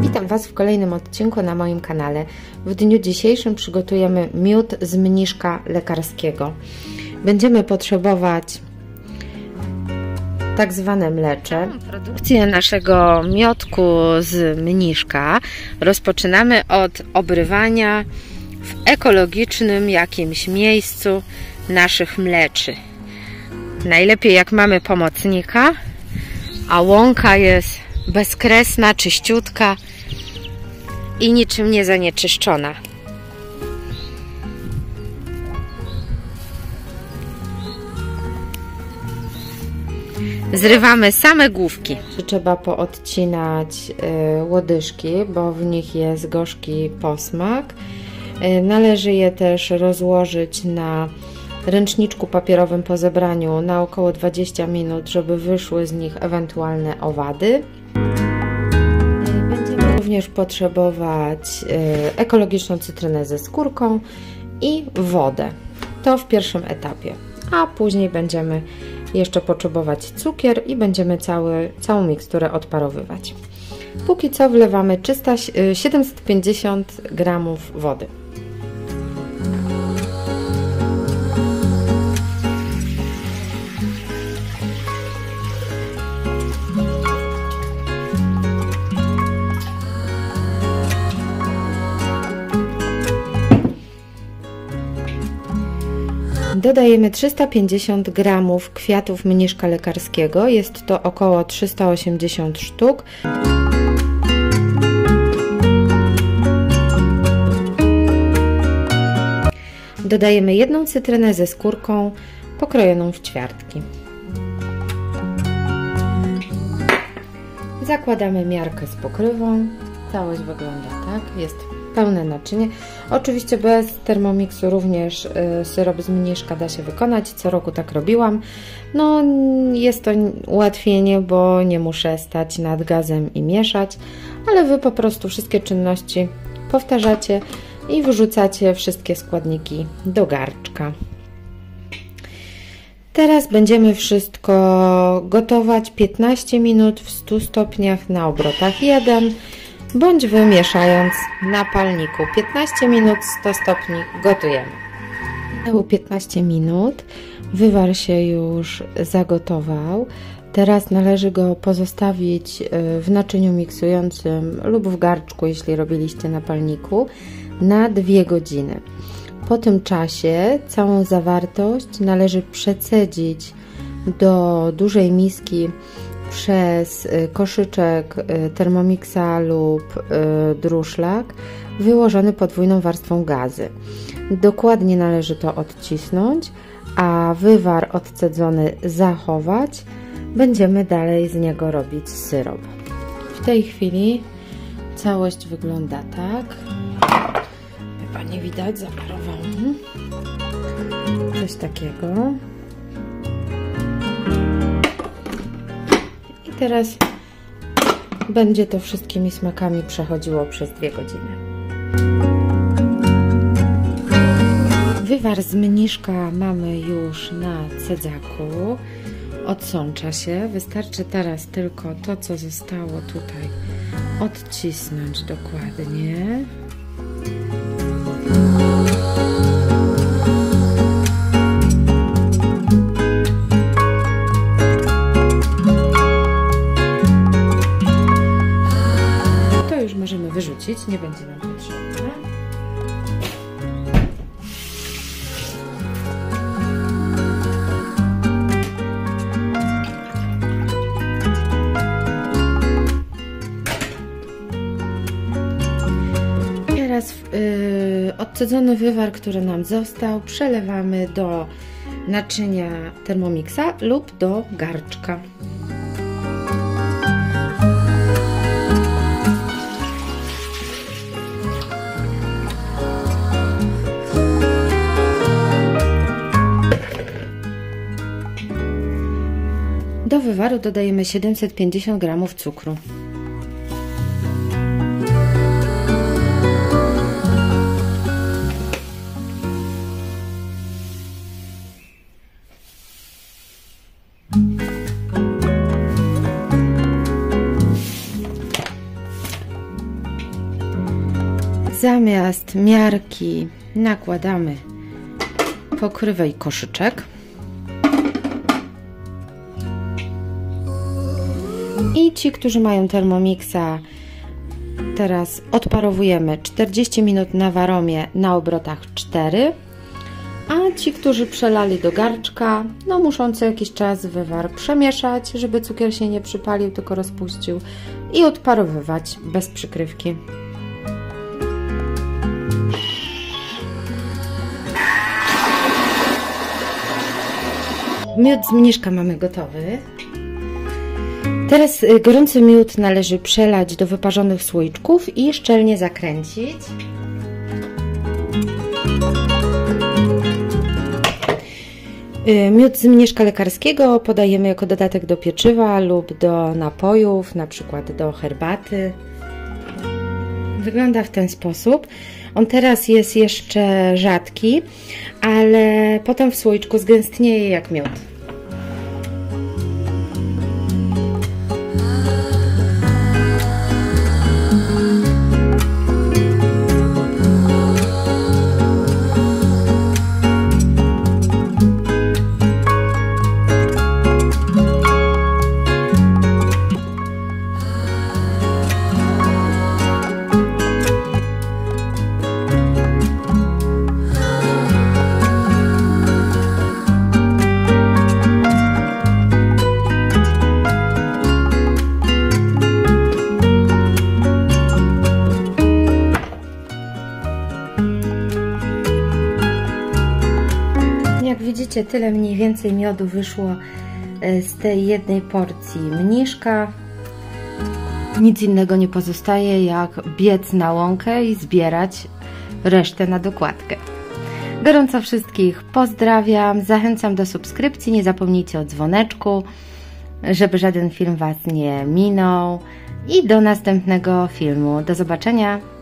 Witam Was w kolejnym odcinku na moim kanale. W dniu dzisiejszym przygotujemy miód z mniszka lekarskiego. Będziemy potrzebować tak zwane mlecze. Produkcję naszego miodku z mniszka rozpoczynamy od obrywania w ekologicznym jakimś miejscu naszych mleczy. Najlepiej jak mamy pomocnika, a łąka jest bezkresna, czyściutka i niczym nie zanieczyszczona. Zrywamy same główki. Trzeba poodcinać łodyżki, bo w nich jest gorzki posmak. Należy je też rozłożyć na ręczniczku papierowym po zebraniu na około 20 minut, żeby wyszły z nich ewentualne owady. Będziemy również potrzebować ekologiczną cytrynę ze skórką i wodę. To w pierwszym etapie. A później będziemy jeszcze potrzebować cukier i będziemy całą miksturę odparowywać. Póki co wlewamy 750 g wody. Dodajemy 350 g kwiatów mniszka lekarskiego, jest to około 380 sztuk. Dodajemy jedną cytrynę ze skórką pokrojoną w ćwiartki. Zakładamy miarkę z pokrywą. Całość wygląda tak, jest pełne naczynie. Oczywiście bez termomiksu również syrop z mniszka da się wykonać. Co roku tak robiłam. No, jest to ułatwienie, bo nie muszę stać nad gazem i mieszać, ale Wy po prostu wszystkie czynności powtarzacie i wrzucacie wszystkie składniki do garnka. Teraz będziemy wszystko gotować 15 minut w 100 stopniach na obrotach 1. Bądź wymieszając na palniku. 15 minut, 100 stopni, gotujemy. Minęło 15 minut, wywar się już zagotował. Teraz należy go pozostawić w naczyniu miksującym lub w garczku, jeśli robiliście na palniku, na 2 godziny. Po tym czasie całą zawartość należy przecedzić do dużej miski przez koszyczek thermomixa lub druszlak wyłożony podwójną warstwą gazy. Dokładnie należy to odcisnąć, a wywar odcedzony zachować. Będziemy dalej z niego robić syrop. W tej chwili całość wygląda tak. Chyba nie widać, zaparowałam. Coś takiego. Teraz będzie to wszystkimi smakami przechodziło przez 2 godziny. Wywar z mniszka mamy już na cedzaku. Odsącza się. Wystarczy teraz tylko to, co zostało tutaj, odcisnąć dokładnie. Wyrzucić, nie będzie nam potrzebne. Teraz odcedzony wywar, który nam został, przelewamy do naczynia thermomixa lub do garczka. Do wywaru dodajemy 750 g cukru. zamiast miarki nakładamy pokrywę i koszyczek i ci, którzy mają Thermomixa, teraz odparowujemy 40 minut na waromie na obrotach 4, a ci, którzy przelali do garnczka, no muszą co jakiś czas wywar przemieszać, żeby cukier się nie przypalił, tylko rozpuścił, i odparowywać bez przykrywki. Miód z mniszka mamy gotowy. Teraz gorący miód należy przelać do wyparzonych słoiczków i szczelnie zakręcić. Miód z mniszka lekarskiego podajemy jako dodatek do pieczywa lub do napojów, na przykład do herbaty. Wygląda w ten sposób. On teraz jest jeszcze rzadki, ale potem w słoiczku zgęstnieje jak miód. Widzicie, tyle mniej więcej miodu wyszło z tej jednej porcji mniszka. Nic innego nie pozostaje, jak biec na łąkę i zbierać resztę na dokładkę. Gorąco wszystkich pozdrawiam, zachęcam do subskrypcji, nie zapomnijcie o dzwoneczku, żeby żaden film Was nie minął, i do następnego filmu. Do zobaczenia!